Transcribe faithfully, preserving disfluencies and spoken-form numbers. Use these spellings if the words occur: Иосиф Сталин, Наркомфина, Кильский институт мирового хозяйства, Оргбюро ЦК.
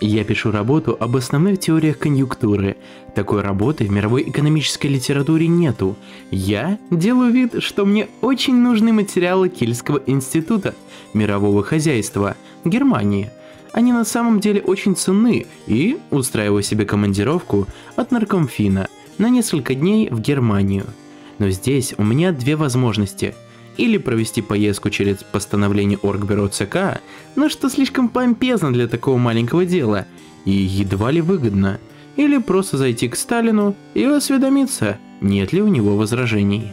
Я пишу работу об основных теориях конъюнктуры. Такой работы в мировой экономической литературе нету. Я делаю вид, что мне очень нужны материалы Кильского института мирового хозяйства Германии. Они на самом деле очень ценны, и устраиваю себе командировку от Наркомфина на несколько дней в Германию. Но здесь у меня две возможности. Или провести поездку через постановление Оргбюро ЦК, но что слишком помпезно для такого маленького дела и едва ли выгодно, или просто зайти к Сталину и осведомиться, нет ли у него возражений.